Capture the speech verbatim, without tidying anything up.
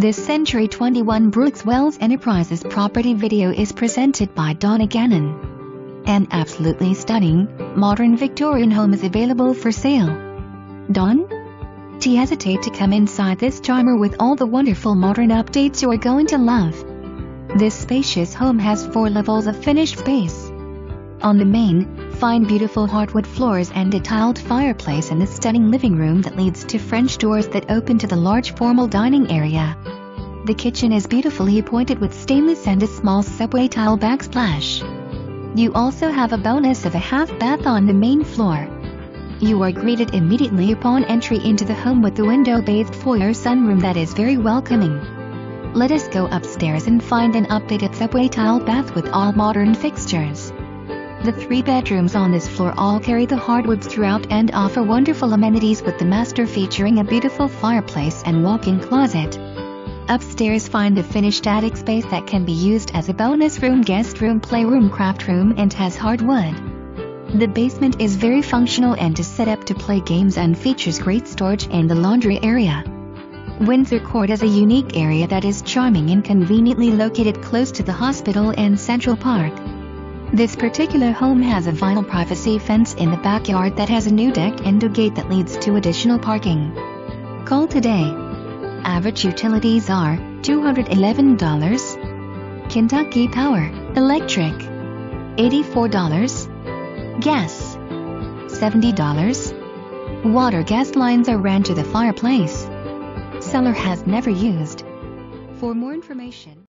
This Century twenty-one Brooks Wells Enterprises property video is presented by Donna Gannon. An absolutely stunning, modern Victorian home is available for sale. Don't hesitate to come inside this charmer with all the wonderful modern updates you're going to love. This spacious home has four levels of finished space. On the main, find beautiful hardwood floors and a tiled fireplace in a stunning living room that leads to French doors that open to the large formal dining area. The kitchen is beautifully pointed with stainless and a small subway tile backsplash. You also have a bonus of a half bath on the main floor. You are greeted immediately upon entry into the home with the window-bathed foyer sunroom that is very welcoming. Let us go upstairs and find an updated subway tile bath with all modern fixtures. The three bedrooms on this floor all carry the hardwoods throughout and offer wonderful amenities, with the master featuring a beautiful fireplace and walk-in closet. Upstairs, find a finished attic space that can be used as a bonus room, guest room, playroom, craft room, and has hardwood. The basement is very functional and is set up to play games and features great storage and the laundry area. Windsor Court is a unique area that is charming and conveniently located close to the hospital and Central Park. This particular home has a vinyl privacy fence in the backyard that has a new deck and a gate that leads to additional parking. Call today. Average utilities are two hundred eleven dollars. Kentucky Power, electric, eighty-four dollars. Gas, seventy dollars. Water gas lines are ran to the fireplace. Seller has never used. For more information,